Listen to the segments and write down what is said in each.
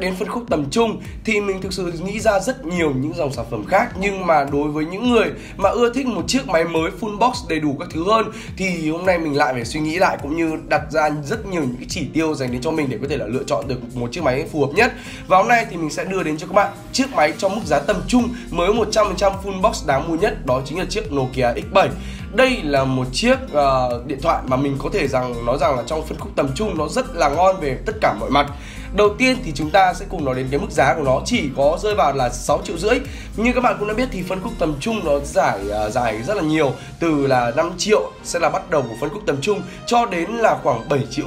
nhắc đến phân khúc tầm trung thì mình thực sự nghĩ ra rất nhiều những dòng sản phẩm khác, nhưng mà đối với những người mà ưa thích một chiếc máy mới full box đầy đủ các thứ hơn thì hôm nay mình lại phải suy nghĩ lại cũng như đặt ra rất nhiều những cái chỉ tiêu dành đến cho mình để có thể là lựa chọn được một chiếc máy phù hợp nhất. Và hôm nay thì mình sẽ đưa đến cho các bạn chiếc máy trong mức giá tầm trung mới 100% full box đáng mua nhất, đó chính là chiếc Nokia X7. Đây là một chiếc điện thoại mà mình có thể nói rằng là trong phân khúc tầm trung nó rất là ngon về tất cả mọi mặt. Đầu tiên thì chúng ta sẽ cùng nói đến cái mức giá của nó chỉ có rơi vào là 6,5 triệu. Như các bạn cũng đã biết thì phân khúc tầm trung nó giải rất là nhiều, từ là 5 triệu sẽ là bắt đầu của phân khúc tầm trung cho đến là khoảng 7,5 triệu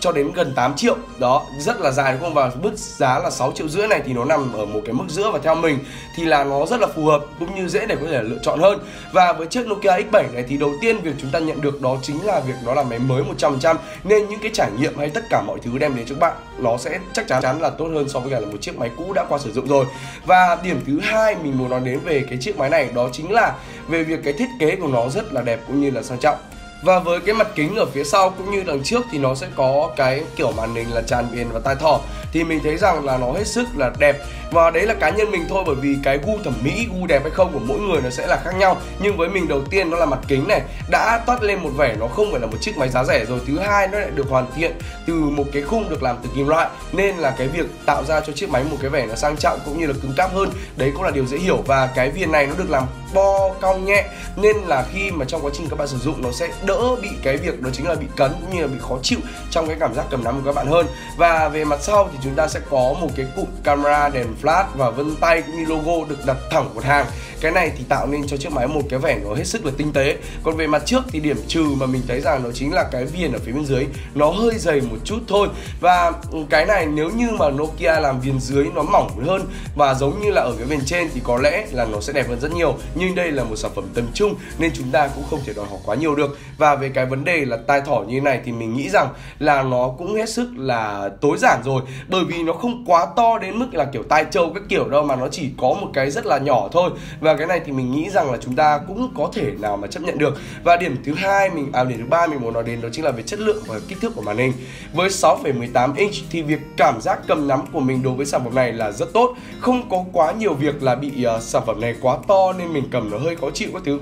cho đến gần 8 triệu. Đó, rất là dài đúng không? Và mức giá là 6,5 triệu này thì nó nằm ở một cái mức giữa, và theo mình thì là nó rất là phù hợp cũng như dễ để có thể lựa chọn hơn. Và với chiếc Nokia X7 này thì đầu tiên việc chúng ta nhận được đó chính là việc nó là máy mới 100%, nên những cái trải nghiệm hay tất cả mọi thứ đem đến cho các bạn nó sẽ chắc chắn là tốt hơn so với cả là một chiếc máy cũ đã qua sử dụng rồi. Và điểm thứ hai mình muốn nói đến về cái chiếc máy này đó chính là về việc cái thiết kế của nó rất là đẹp cũng như là sang trọng. Và với cái mặt kính ở phía sau cũng như đằng trước thì nó sẽ có cái kiểu màn hình là tràn viền và tai thỏ, thì mình thấy rằng là nó hết sức là đẹp. Và đấy là cá nhân mình thôi, bởi vì cái gu thẩm mỹ, gu đẹp hay không của mỗi người nó sẽ là khác nhau. Nhưng với mình đầu tiên nó là mặt kính này đã toát lên một vẻ nó không phải là một chiếc máy giá rẻ rồi. Thứ hai nó lại được hoàn thiện từ một cái khung được làm từ kim loại, nên là cái việc tạo ra cho chiếc máy một cái vẻ nó sang trọng cũng như là cứng cáp hơn, đấy cũng là điều dễ hiểu. Và cái viền này nó được làm bo cong nhẹ, nên là khi mà trong quá trình các bạn sử dụng nó sẽ đỡ bị cái việc đó chính là bị cấn cũng như là bị khó chịu trong cái cảm giác cầm nắm của các bạn hơn. Và về mặt sau thì chúng ta sẽ có một cái cụm camera, đèn flash và vân tay cũng như logo được đặt thẳng một hàng. Cái này thì tạo nên cho chiếc máy một cái vẻ nó hết sức là tinh tế. Còn về mặt trước thì điểm trừ mà mình thấy rằng nó chính là cái viền ở phía bên dưới nó hơi dày một chút thôi. Và cái này nếu như mà Nokia làm viền dưới nó mỏng hơn và giống như là ở cái viền trên thì có lẽ là nó sẽ đẹp hơn rất nhiều. Nhưng đây là một sản phẩm tầm trung nên chúng ta cũng không thể đòi hỏi quá nhiều được. Và về cái vấn đề là tai thỏ như thế này thì mình nghĩ rằng là nó cũng hết sức là tối giản rồi, bởi vì nó không quá to đến mức là kiểu tai trâu các kiểu đâu, mà nó chỉ có một cái rất là nhỏ thôi. Và cái này thì mình nghĩ rằng là chúng ta cũng có thể nào mà chấp nhận được. Và điểm thứ ba mình muốn nói đến đó chính là về chất lượng và kích thước của màn hình. Với 6,18 inch thì việc cảm giác cầm nắm của mình đối với sản phẩm này là rất tốt, không có quá nhiều việc là bị sản phẩm này quá to nên mình cầm nó hơi khó chịu các thứ.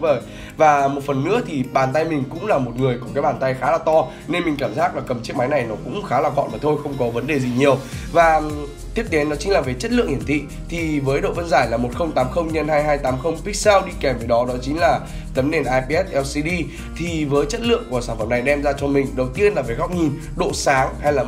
Và một phần nữa thì bàn tay mình cũng là một người có cái bàn tay khá là to, nên mình cảm giác là cầm chiếc máy này nó cũng khá là gọn mà thôi, không có vấn đề gì nhiều. Và tiếp đến đó chính là về chất lượng hiển thị, thì với độ phân giải là 1080x2280 pixel, đi kèm với đó chính là tấm nền IPS LCD. Thì với chất lượng của sản phẩm này đem ra cho mình đầu tiên là về góc nhìn, độ sáng hay là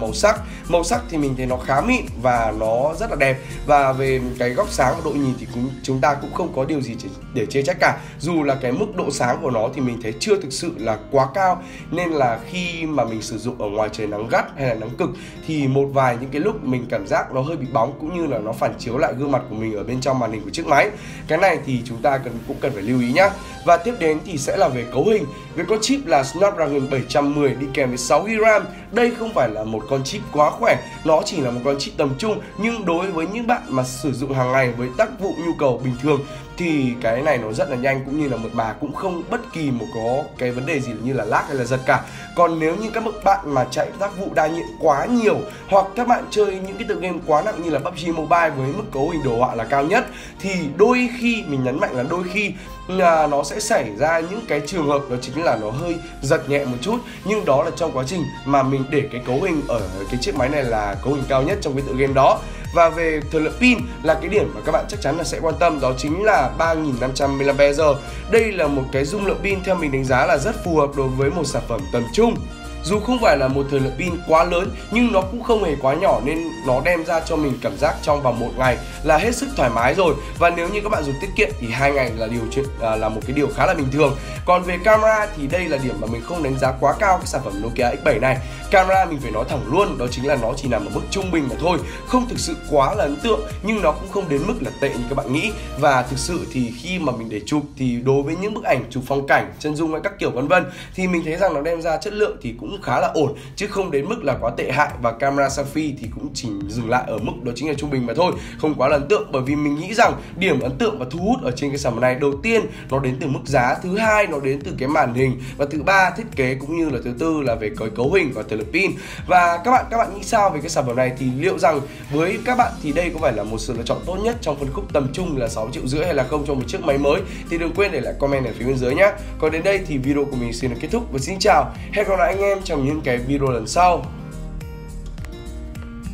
màu sắc thì mình thấy nó khá mịn và nó rất là đẹp. Và về cái góc sáng và độ nhìn thì chúng ta cũng không có điều gì để chê trách cả, dù là cái mức độ sáng của nó thì mình thấy chưa thực sự là quá cao, nên là khi mà mình sử dụng ở ngoài trời nắng gắt hay là nắng cực thì một vài những cái lúc mình cảm giác nó hơi bị bóng cũng như là nó phản chiếu lại gương mặt của mình ở bên trong màn hình của chiếc máy. Cái này thì chúng ta cũng cần phải lưu ý nhá. Và tiếp đến thì sẽ là về cấu hình. Với con chip là Snapdragon 710 đi kèm với 6GB RAM. Đây không phải là một con chip quá khỏe, nó chỉ là một con chip tầm trung, nhưng đối với những bạn mà sử dụng hàng ngày với tác vụ nhu cầu bình thường thì cái này nó rất là nhanh cũng như là mượt mà, cũng không bất kỳ một có cái vấn đề gì như là lag hay là giật cả. Còn nếu như các bạn mà chạy tác vụ đa nhiệm quá nhiều hoặc các bạn chơi những cái tựa game quá nặng như là PUBG Mobile với mức cấu hình đồ họa là cao nhất thì đôi khi, mình nhấn mạnh là đôi khi, là nó sẽ xảy ra những cái trường hợp đó chính là nó hơi giật nhẹ một chút. Nhưng đó là trong quá trình mà mình để cái cấu hình ở cái chiếc máy này là cấu hình cao nhất trong cái tựa game đó. Và về thời lượng pin là cái điểm mà các bạn chắc chắn là sẽ quan tâm, đó chính là 3500 mAh. Đây là một cái dung lượng pin theo mình đánh giá là rất phù hợp đối với một sản phẩm tầm trung. Dù không phải là một thời lượng pin quá lớn nhưng nó cũng không hề quá nhỏ, nên nó đem ra cho mình cảm giác trong vòng một ngày là hết sức thoải mái rồi. Và nếu như các bạn dùng tiết kiệm thì 2 ngày là một cái điều khá là bình thường. Còn về camera thì đây là điểm mà mình không đánh giá quá cao cái sản phẩm Nokia X7 này. Camera mình phải nói thẳng luôn, đó chính là nó chỉ nằm ở mức trung bình mà thôi, không thực sự quá là ấn tượng nhưng nó cũng không đến mức là tệ như các bạn nghĩ. Và thực sự thì khi mà mình để chụp thì đối với những bức ảnh chụp phong cảnh, chân dung hay các kiểu vân vân thì mình thấy rằng nó đem ra chất lượng thì cũng cũng khá là ổn, chứ không đến mức là quá tệ hại. Và camera selfie thì cũng chỉ dừng lại ở mức đó chính là trung bình mà thôi, không quá là ấn tượng. Bởi vì mình nghĩ rằng điểm ấn tượng và thu hút ở trên cái sản phẩm này, đầu tiên nó đến từ mức giá, thứ hai nó đến từ cái màn hình, và thứ ba thiết kế, cũng như là thứ tư là về cấu hình và tele pin. Và các bạn nghĩ sao về cái sản phẩm này? Thì liệu rằng với các bạn thì đây có phải là một sự lựa chọn tốt nhất trong phân khúc tầm trung là 6,5 triệu hay là không cho một chiếc máy mới? Thì đừng quên để lại comment ở phía bên dưới nhé. Còn đến đây thì video của mình xin được kết thúc và xin chào. Hẹn gặp lại anh em trong những cái video lần sau.